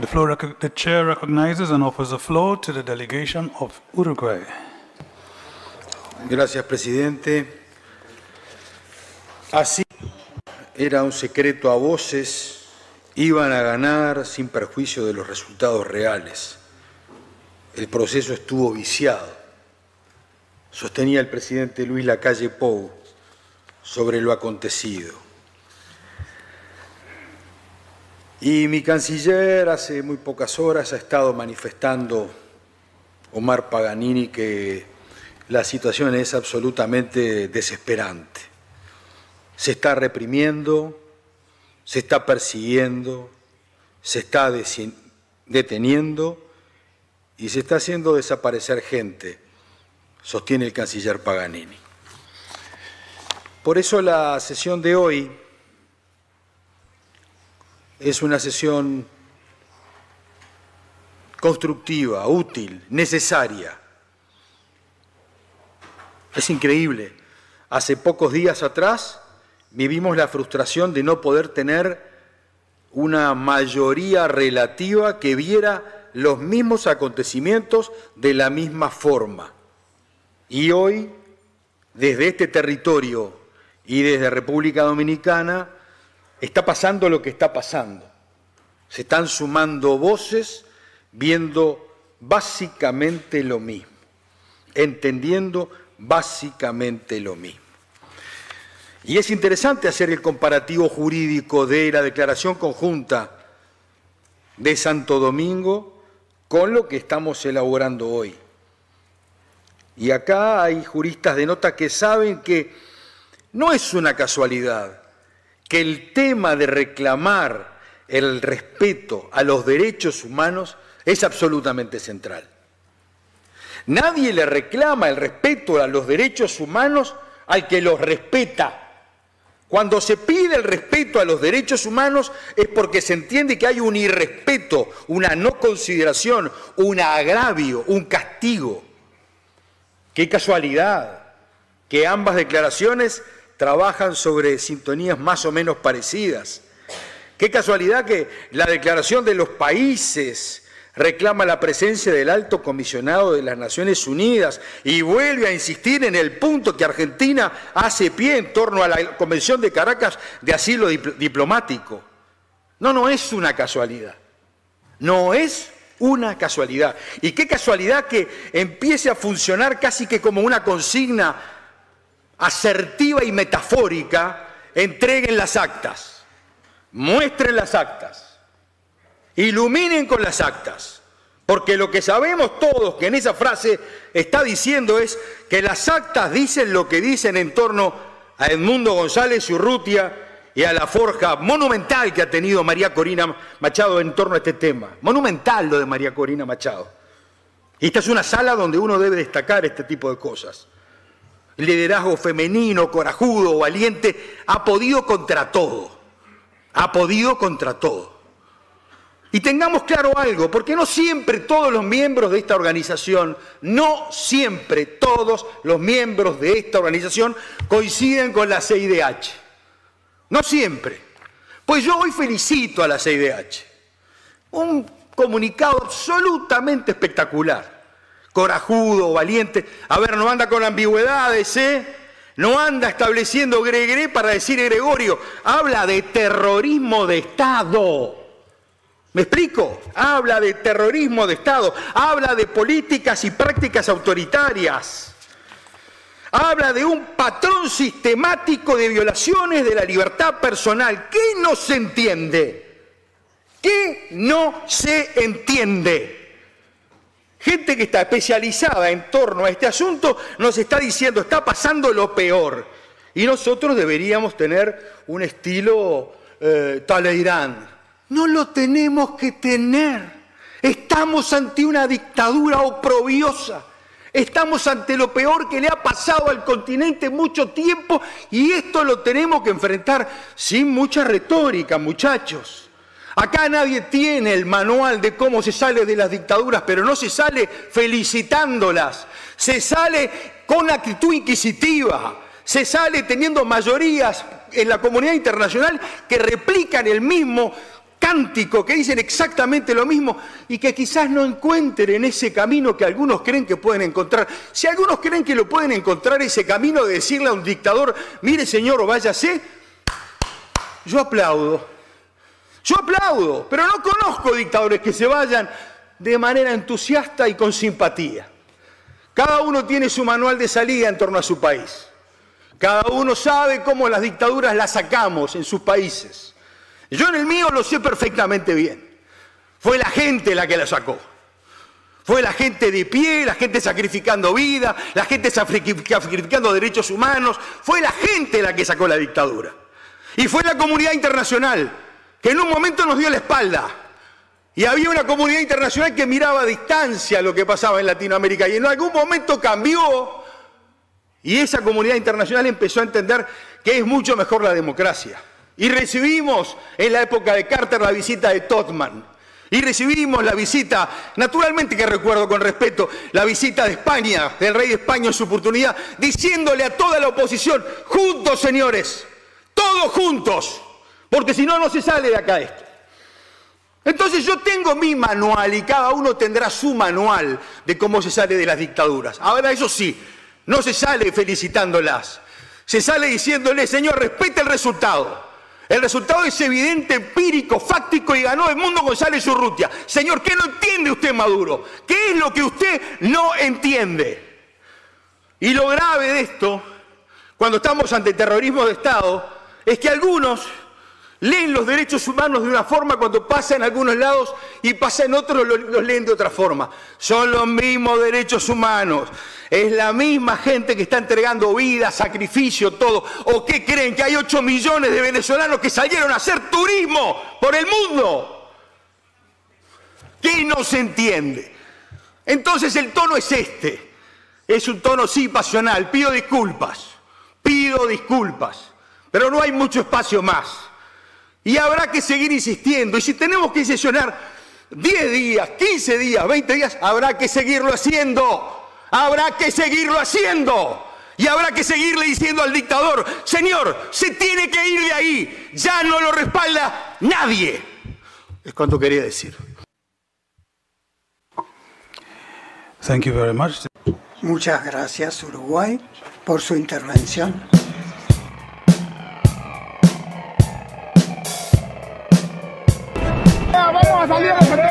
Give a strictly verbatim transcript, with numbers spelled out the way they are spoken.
The floor, the chair recognizes and offers the floor to the delegation of Uruguay. Gracias, presidente. Así era un secreto a voces, iban a ganar sin perjuicio de los resultados reales. El proceso estuvo viciado, sostenía el presidente Luis Lacalle Pou sobre lo acontecido. Y mi canciller hace muy pocas horas ha estado manifestando, Omar Paganini, que la situación es absolutamente desesperante. Se está reprimiendo, se está persiguiendo, se está deteniendo y se está haciendo desaparecer gente, sostiene el canciller Paganini. Por eso la sesión de hoy es una sesión constructiva, útil, necesaria. Es increíble. Hace pocos días atrás vivimos la frustración de no poder tener una mayoría relativa que viera los mismos acontecimientos de la misma forma. Y hoy, desde este territorio y desde República Dominicana, está pasando lo que está pasando. Se están sumando voces viendo básicamente lo mismo, entendiendo básicamente lo mismo. Y es interesante hacer el comparativo jurídico de la declaración conjunta de Santo Domingo con lo que estamos elaborando hoy. Y acá hay juristas de nota que saben que no es una casualidad que el tema de reclamar el respeto a los derechos humanos es absolutamente central. Nadie le reclama el respeto a los derechos humanos al que los respeta. Cuando se pide el respeto a los derechos humanos es porque se entiende que hay un irrespeto, una no consideración, un agravio, un castigo. Qué casualidad que ambas declaraciones trabajan sobre sintonías más o menos parecidas. Qué casualidad que la declaración de los países reclama la presencia del alto comisionado de las Naciones Unidas y vuelve a insistir en el punto que Argentina hace pie en torno a la Convención de Caracas de Asilo Diplomático. No, no es una casualidad. No es una casualidad. Y qué casualidad que empiece a funcionar casi que como una consigna asertiva y metafórica: entreguen las actas, muestren las actas, iluminen con las actas, porque lo que sabemos todos que en esa frase está diciendo es que las actas dicen lo que dicen en torno a Edmundo González Urrutia y a la forja monumental que ha tenido María Corina Machado en torno a este tema. Monumental lo de María Corina Machado. Y esta es una sala donde uno debe destacar este tipo de cosas. Liderazgo femenino, corajudo, valiente, ha podido contra todo, ha podido contra todo. Y tengamos claro algo, porque no siempre todos los miembros de esta organización, no siempre todos los miembros de esta organización coinciden con la C I D H. No siempre. Pues yo hoy felicito a la C I D H. Un comunicado absolutamente espectacular. Corajudo, valiente. A ver, no anda con ambigüedades, ¿eh? No anda estableciendo gregre para decir Gregorio. Habla de terrorismo de Estado. ¿Me explico? Habla de terrorismo de Estado. Habla de políticas y prácticas autoritarias. Habla de un patrón sistemático de violaciones de la libertad personal. ¿Qué no se entiende? ¿Qué no se entiende? Gente que está especializada en torno a este asunto nos está diciendo, está pasando lo peor. Y nosotros deberíamos tener un estilo eh, Talleyrand. No lo tenemos que tener. Estamos ante una dictadura oprobiosa. Estamos ante lo peor que le ha pasado al continente mucho tiempo y esto lo tenemos que enfrentar sin mucha retórica, muchachos. Acá nadie tiene el manual de cómo se sale de las dictaduras, pero no se sale felicitándolas. Se sale con actitud inquisitiva, se sale teniendo mayorías en la comunidad internacional que replican el mismo cántico que dicen exactamente lo mismo y que quizás no encuentren ese camino que algunos creen que pueden encontrar. Si algunos creen que lo pueden encontrar, ese camino de decirle a un dictador, mire señor, váyase, yo aplaudo. Yo aplaudo, pero no conozco dictadores que se vayan de manera entusiasta y con simpatía. Cada uno tiene su manual de salida en torno a su país. Cada uno sabe cómo las dictaduras las sacamos en sus países. Yo en el mío lo sé perfectamente bien. Fue la gente la que la sacó. Fue la gente de pie, la gente sacrificando vida, la gente sacrificando derechos humanos. Fue la gente la que sacó la dictadura. Y fue la comunidad internacional que en un momento nos dio la espalda. Y había una comunidad internacional que miraba a distancia lo que pasaba en Latinoamérica. Y en algún momento cambió. Y esa comunidad internacional empezó a entender que es mucho mejor la democracia. Y recibimos en la época de Carter la visita de Totman. Y recibimos la visita, naturalmente que recuerdo con respeto, la visita de España, del rey de España en su oportunidad, diciéndole a toda la oposición, juntos señores, todos juntos, porque si no, no se sale de acá esto. Entonces yo tengo mi manual y cada uno tendrá su manual de cómo se sale de las dictaduras. Ahora, eso sí, no se sale felicitándolas, se sale diciéndole, señor, respete el resultado. El resultado es evidente, empírico, fáctico y ganó Edmundo González Urrutia. Señor, ¿qué no entiende usted, Maduro? ¿Qué es lo que usted no entiende? Y lo grave de esto, cuando estamos ante terrorismo de Estado, es que algunos leen los derechos humanos de una forma cuando pasa en algunos lados y pasa en otros, los leen de otra forma. Son los mismos derechos humanos. Es la misma gente que está entregando vida, sacrificio, todo. ¿O qué creen? Que hay ocho millones de venezolanos que salieron a hacer turismo por el mundo. ¿Qué no se entiende? Entonces el tono es este. Es un tono sí pasional. Pido disculpas. Pido disculpas. Pero no hay mucho espacio más. Y habrá que seguir insistiendo. Y si tenemos que sesionar diez días, quince días, veinte días, habrá que seguirlo haciendo. Habrá que seguirlo haciendo. Y habrá que seguirle diciendo al dictador, señor, se tiene que ir de ahí. Ya no lo respalda nadie. Es cuanto quería decir. Thank you very much. Muchas gracias, Uruguay, por su intervención. ¡Vamos a salir a la